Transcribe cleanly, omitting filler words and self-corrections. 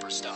for stuff.